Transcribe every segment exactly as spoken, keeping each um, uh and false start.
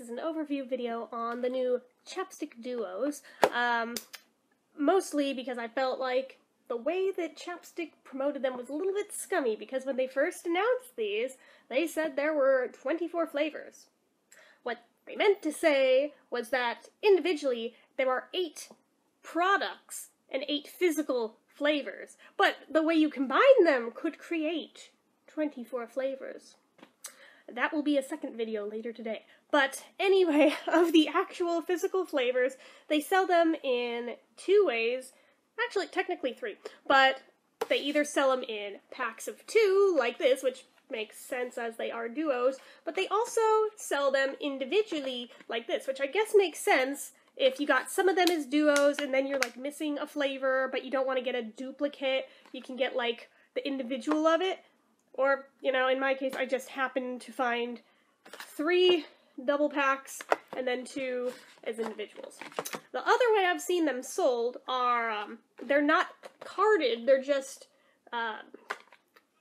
this is an overview video on the new Chapstick Duos, um, mostly because I felt like the way that Chapstick promoted them was a little bit scummy, because when they first announced these, they said there were twenty-four flavors. What they meant to say was that individually there are eight products and eight physical flavors, but the way you combine them could create twenty-four flavors. That will be a second video later today. But anyway, of the actual physical flavors, they sell them in two ways. Actually, technically three. But they either sell them in packs of two, like this, which makes sense as they are duos. But they also sell them individually, like this, which I guess makes sense if you got some of them as duos and then you're, like, missing a flavor, but you don't want to get a duplicate. You can get, like, the individual of it. Or, you know, in my case, I just happened to find three double packs and then two as individuals. The other way I've seen them sold are, um, they're not carded, they're just, uh,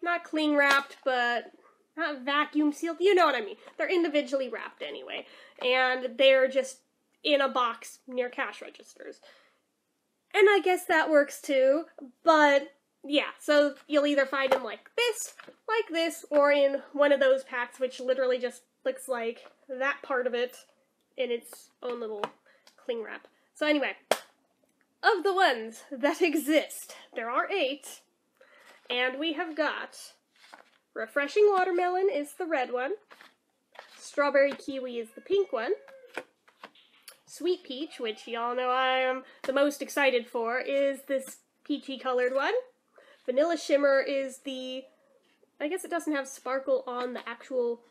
not cling wrapped, but not vacuum sealed, you know what I mean. They're individually wrapped anyway, and they're just in a box near cash registers. And I guess that works too, but yeah, so you'll either find them like this, like this, or in one of those packs, which literally just looks like that part of it in its own little cling wrap. So anyway, of the ones that exist, there are eight, and we have got Refreshing Watermelon is the red one, Strawberry Kiwi is the pink one, Sweet Peach, which y'all know I'm the most excited for, is this peachy colored one, Vanilla Shimmer is the, I guess it doesn't have sparkle on the actual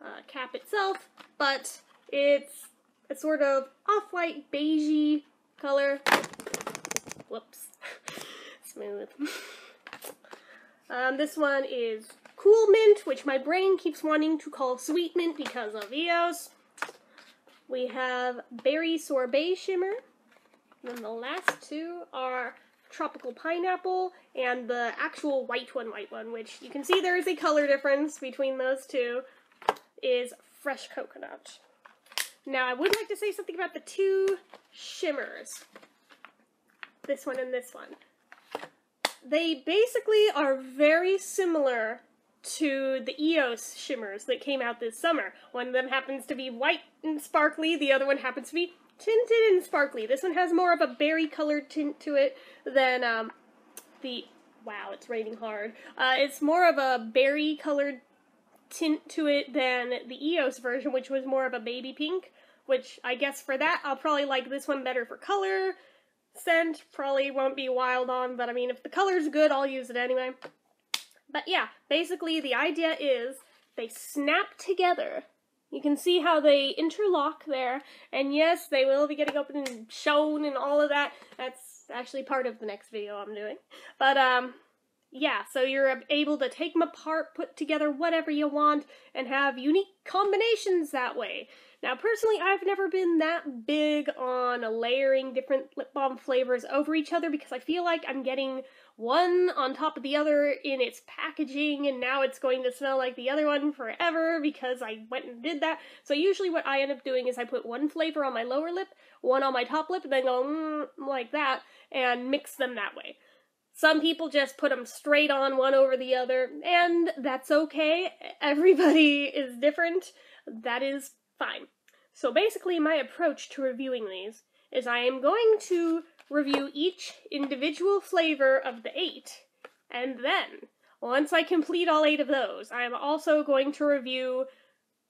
uh, cap itself, but it's a sort of off-white beigey color. Whoops. Smooth. Um, this one is Cool Mint, which my brain keeps wanting to call Sweet Mint because of E O S. We have Berry Sorbet Shimmer. And then the last two are Tropical Pineapple and the actual white one, white one, which you can see there is a color difference between those two, is Fresh Coconut. Now, I would like to say something about the two shimmers, this one and this one. They basically are very similar to the E O S shimmers that came out this summer. One of them happens to be white and sparkly, the other one happens to be tinted and sparkly. This one has more of a berry-colored tint to it than, um, the, wow, it's raining hard. Uh, it's more of a berry-colored tint to it than the E O S version, which was more of a baby pink, which I guess for that, I'll probably like this one better for color. Scent, probably won't be wild on, but I mean, if the color's good, I'll use it anyway. But yeah, basically the idea is they snap together. You can see how they interlock there, and yes, they will be getting opened and shown and all of that. That's actually part of the next video I'm doing. But, um, yeah, so you're able to take them apart, put together whatever you want, and have unique combinations that way. Now, personally, I've never been that big on layering different lip balm flavors over each other, because I feel like I'm getting one on top of the other in its packaging, and now it's going to smell like the other one forever because I went and did that. So usually what I end up doing is I put one flavor on my lower lip, one on my top lip, and then go mm, like that, and mix them that way. Some people just put them straight on one over the other, and that's okay. Everybody is different. That is fine. So basically my approach to reviewing these is I am going to review each individual flavor of the eight, and then, once I complete all eight of those, I am also going to review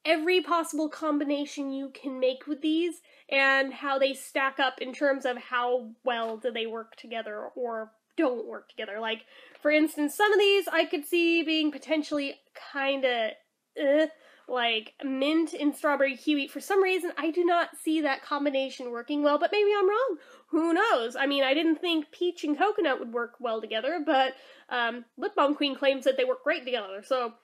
every possible combination you can make with these, and how they stack up in terms of how well do they work together, or don't work together. Like, for instance, some of these I could see being potentially kinda, uh, like, mint and strawberry kiwi. For some reason, I do not see that combination working well, but maybe I'm wrong. Who knows? I mean, I didn't think peach and coconut would work well together, but um, Lip Balm Queen claims that they work great together, so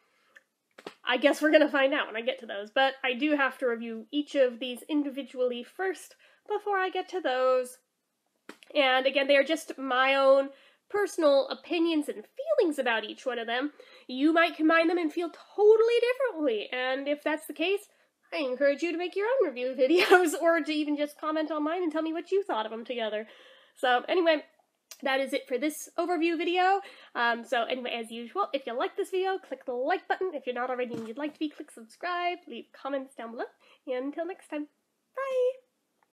I guess we're gonna find out when I get to those. But I do have to review each of these individually first before I get to those. And again, they are just my own personal opinions and feelings about each one of them. You might combine them and feel totally differently, and if that's the case, I encourage you to make your own review videos or to even just comment on mine and tell me what you thought of them together. So anyway, that is it for this overview video. Um, so anyway, as usual, if you like this video, click the like button. If you're not already and you'd like to be, click subscribe, leave comments down below. And until next time, bye!